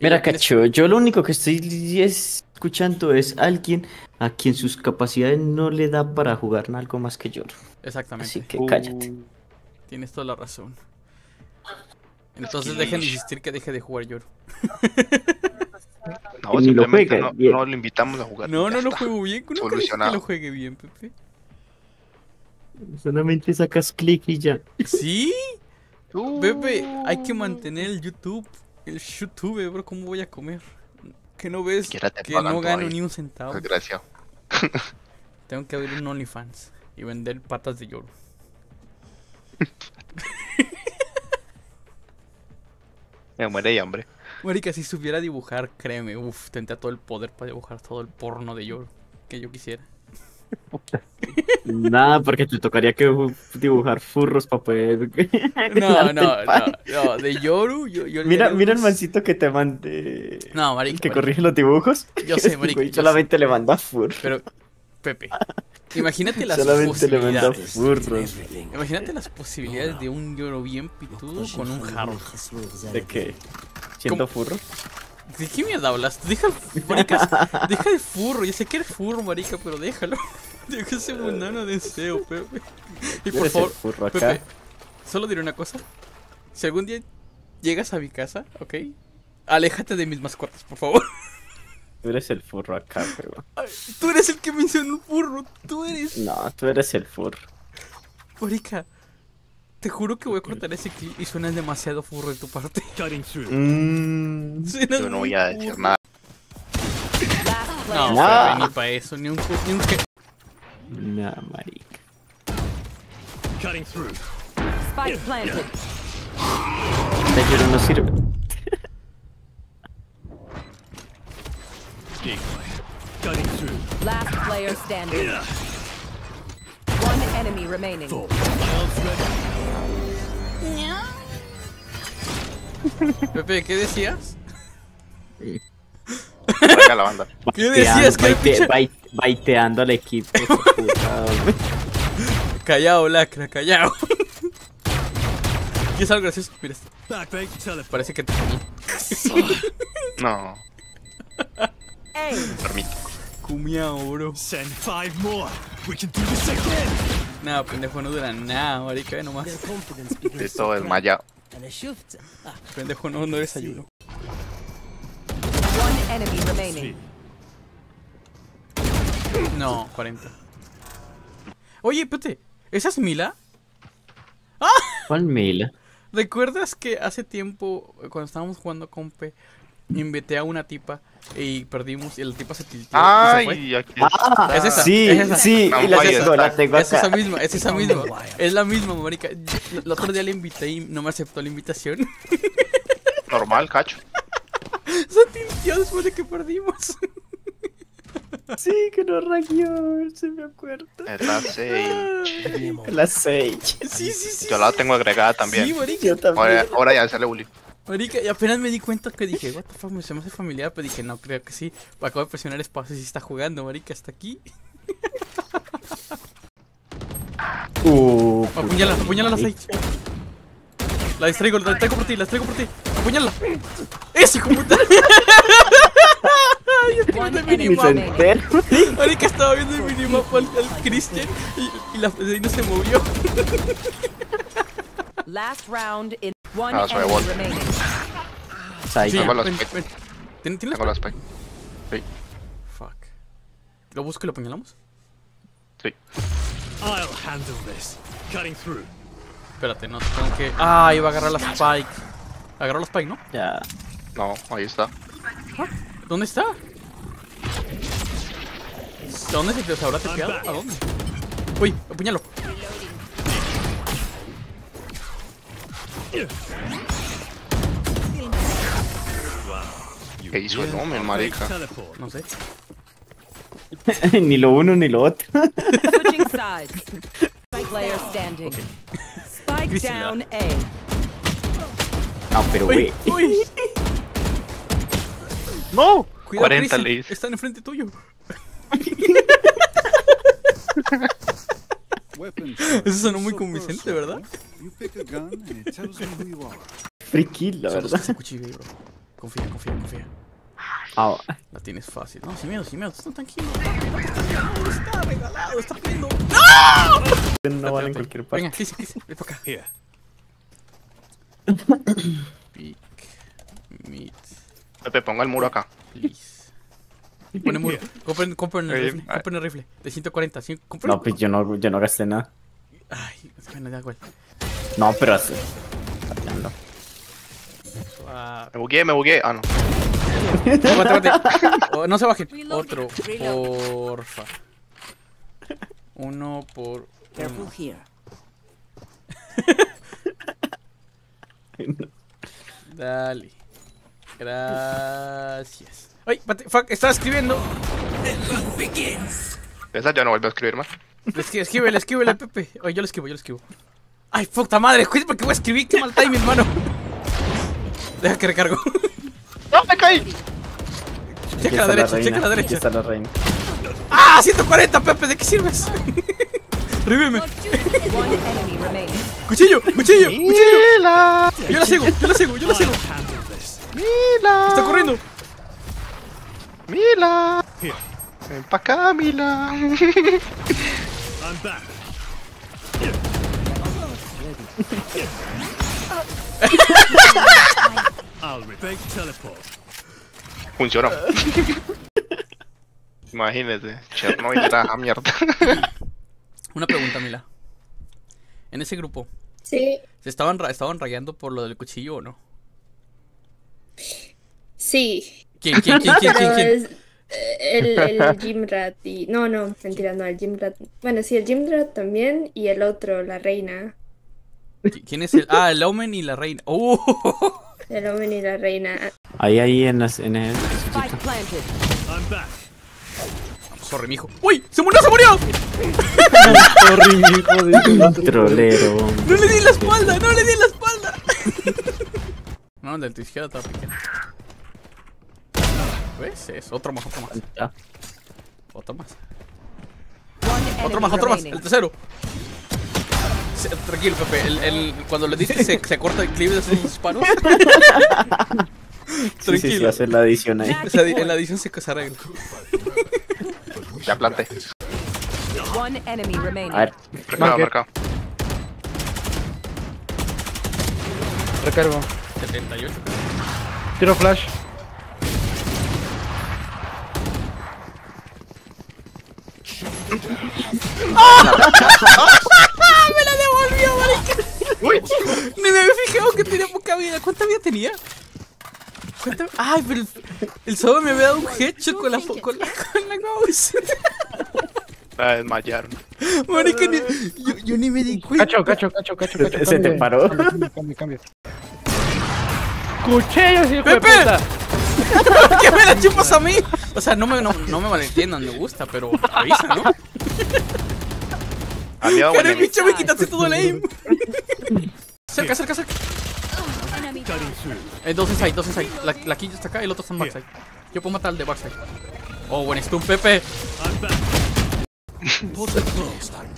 Mira, cacho, yo lo único que estoy escuchando es alguien a quien sus capacidades no le da para jugar algo más que Yoru. Exactamente. Así que cállate. Tienes toda la razón. Entonces dejen de insistir que deje de jugar Yoru. No, simplemente no lo invitamos a jugar. No, no lo juego bien. ¿Cómo crees que lo juegue bien, Pepe? Solamente sacas clic y ya. ¿Sí? Pepe, hay que mantener el YouTube. El YouTube, bro, ¿cómo voy a comer? ¿Qué no ves? Que no gano ni un centavo. Gracias. Tengo que abrir un OnlyFans y vender patas de Yoru. Me muere de hambre. Marica, si supiera dibujar, créeme, uff, tendría todo el poder para dibujar todo el porno de Yoru que yo quisiera. Nada, porque te tocaría que dibujar furros para poder. No, de Yoru. Yo mira, mira el mancito que te mande. No, marica. Que corrige los dibujos. Yo sé, marica. Solamente le manda furros. Pero, Pepe, imagínate las posibilidades. Imagínate las posibilidades de un Yoru bien pitudo con un Harbor. ¿De qué? ¿Siendo furro? ¿De qué mierda hablas? Deja, marica, deja de furro. Yo sé que eres furro, marica, pero déjalo. Deja ese mundano deseo, Pepe. Y por favor, Pepe, solo diré una cosa. Si algún día llegas a mi casa, ¿ok? Aléjate de mis mascotas, por favor. Tú eres el furro acá, Pepe. Tú eres el que mencionó un furro. Tú eres... No, tú eres el furro. Marica, te juro que voy a cortar ese clip y suenas demasiado furro de tu parte. Yo no voy a decir nada. No, Pepe, ni para eso, ni un furro, ni un... Nah, marica. Cutting through. Spike planted. No sirve. Cutting through. Last player standing. Yeah. One enemy remaining. Pepe, ¿qué decías? La banda. ¿Qué decías? Baiteando al equipo. Callao, lacra, callao. ¿Qué es algo gracioso? Mira esto. Parece que te comí. No. Permito. Cumiao, bro. Send 5 more. We can do this again. No, pendejo, no dura nada, marica, ve nomás. Esto es maya. Pendejo, no eres ayuno. Enemy remaining. No, 40. Oye, Pete, ¿esa es Mila? ¡Ah! ¿Cuál Mila? ¿Recuerdas que hace tiempo, cuando estábamos jugando con Pe, invité a una tipa y perdimos y la tipa se tilteó? ¡Ay! Aquí está. ¿Es esa? Sí, ¿es esa? Sí, no, y la tengo acá. Es esa misma, es esa misma. Es la misma, marica. El otro día la invité y no me aceptó la invitación. Normal, cacho. Se tintió después de que perdimos. Sí, que nos rayó, se me acuerda. Es la Sage. La Sage. Sí. Yo la tengo agregada también. Sí, marica. Yo también. Ahora ya sale bullying. Marica, y apenas me di cuenta que dije, what the fuck, se me hace familiar, pero dije, no, creo que sí. Acabo de presionar espacio y sí está jugando, marica, hasta aquí. Apuñala, apuñala a la Sage. La distraigo por ti, la distraigo por ti. ¡Apuñala! ¡Ese hijo de puta! Yo estaba viendo el minimapa. Ahorita estaba viendo el minimapa al Christian y la de ahí no se movió. Last round in one remaining. Tengo la spike. Tengo la spike. Sí. Fuck. ¿Lo busco y lo apuñalamos? Sí. I'll handle this. Cutting through. Espérate, no tengo que... Ah, iba a agarrar la spike. Agarró la spike, ¿no? Ya. No, ahí está. ¿Ah? ¿Dónde está? ¿Dónde se habrá tepeado? ¿A dónde? Uy, apuñalo. ¿Qué hizo el hombre, marica? No sé. Ni lo uno ni lo otro. Switching sides. Player standing. Spike down A. No, pero wey. No. Cuidado, 40 Liz. Están enfrente tuyo. Eso sonó muy convincente, ¿verdad? Friki, la verdad. Confía, confía, confía. Oh. La tienes fácil. No, sin miedo, sin miedo. Están tranquilos. Está regalado, está pidiendo. ¡No! No vale en cualquier parte. Venga, Chris, Chris, ven para acá. Pick meat. Te pongo el muro acá. Please. Pone muro. Compren el rifle. Compren el rifle. De 140. No, pues yo no gasté nada. Ay, bueno, da igual. No, pero así. Pateando. Me bugueé, me bugueé. Ah, no. Aguante, aguante. Oh, no se bajen. Otro, porfa. Uno por uno. Dale. Gracias. Ay, fuck, estaba escribiendo. Esa ya no vuelve a escribir más. Escríbele, escríbele, Pepe. Ay, yo lo escribo, yo lo escribo. Ay, puta madre, ¿por qué voy a escribir? Qué mal timing, hermano. Deja que recargo. ¡No, me caí! Checa la derecha, checa la derecha. Está la reina. ¡Ah! 140, Pepe, ¿de qué sirves? Revíveme. Cuchillo, cuchillo, cuchillo. Yo la sigo, yo la sigo, yo la sigo. ¡Mila! ¡Está corriendo! ¡Mila! ¡Ven pa' acá, Mila! Funcionó. Imagínate, Chernobyl era a mierda. Una pregunta, Mila. En ese grupo, sí. ¿Se estaban rayando por lo del cuchillo o no? Sí. ¿Quién? El Gym Rat y... No, no, mentira, no, el Gym Rat. Bueno, sí, el Gym Rat también y el otro, la reina. ¿Quién es el...? Ah, el Omen y la reina. ¡Oh! El Omen y la reina. Ahí, en el... Sorry, mijo. ¡Uy! ¡Se murió, se murió! Sorry, mijo de trolero. ¡No le di la espalda! ¡No le di la espalda! No, el de tu izquierda está pequeño. ¿Ves? Es otro más, otro más. Ya. Otro más. Otro más, otro más. El tercero. Tranquilo, Pepe. Cuando le diste se corta el clip de esos disparos. Sí, tranquilo. Sí, va a ser la edición ahí. En la edición se arregla. Ya planté. A ver. Recargo, marcado. Recargo. 78. Tiro flash. ¡Oh! ¡Me la devolvió, marica! Uy. Ni me había fijado que tenía poca vida. ¿Cuánta vida tenía? Ay, pero el sobo me había dado un headshot con la mouse. La desmayaron. Marica, yo ni me di cuenta. Cacho. Se te paró. Cambio. ¡Cuchillos, hijo de puta! ¿Por qué me la chupas a mí? O sea, no me malentiendan, me gusta, pero avisa, ¿no? Pero el bicho me quitaste todo el aim. Cerca. Dos inside. La kill está acá y el otro está en backside. Yo puedo matar al de backside. Oh, buen stun, Pepe.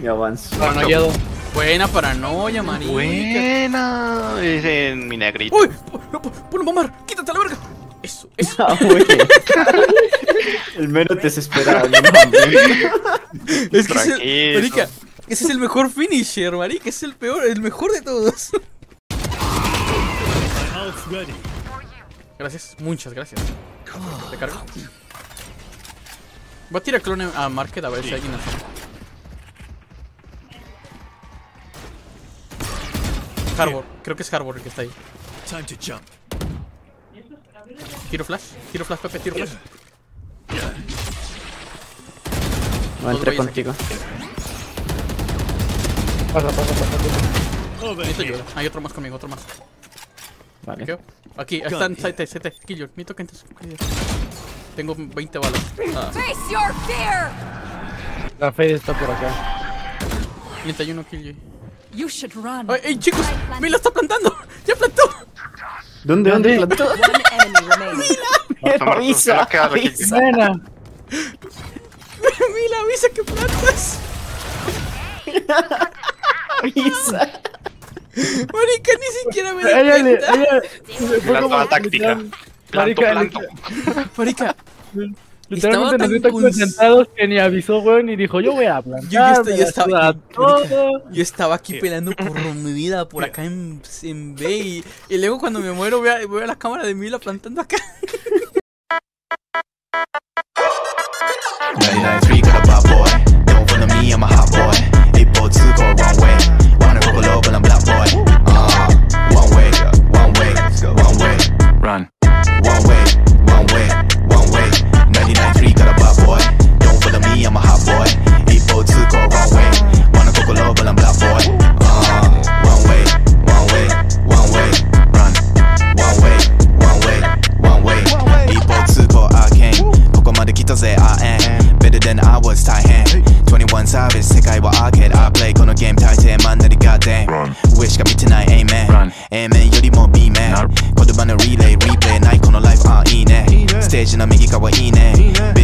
Ya avanzo. Paranoiado. Buena paranoia, marica. Buena. Es en mi negrito. Uy, ponlo a mamar. Quítate a la verga. Eso. Ah, güey. El menos desesperado. Es que marica, ese es el mejor finisher, marica. Es el peor, el mejor de todos. Gracias, muchas gracias. Te cargo. Voy a tirar clone a Market a ver si alguien hace. Harbor, creo que es Harbor el que está ahí. Time to jump. Tiro flash, Pepe, tiro flash. No entré contigo. Pasa. Mito llora. Hay otro más conmigo, otro más. Vale. Aquí, ahí están, CT, Killor. Mito que entres. Tengo 20 balas. Face your fear. La Fade está por acá. 31 Killor. You should run. Ay, chicos, me lo está plantando. Ya plantó. ¿Dónde? Plantó. Mila, avisa. Mila, avisa que plantas. Avisa. Marica, ni siquiera me da cuenta. La táctica. Planto. Marica, literalmente nos vio tan concentrados que ni avisó, weón, ni dijo, yo voy a plantar. Yo estaba aquí peleando por mi vida, por acá en B, y luego cuando me muero voy a la cámara de Mila plantando acá. Relay, replay, night on a life, Stage and I make it kawaii.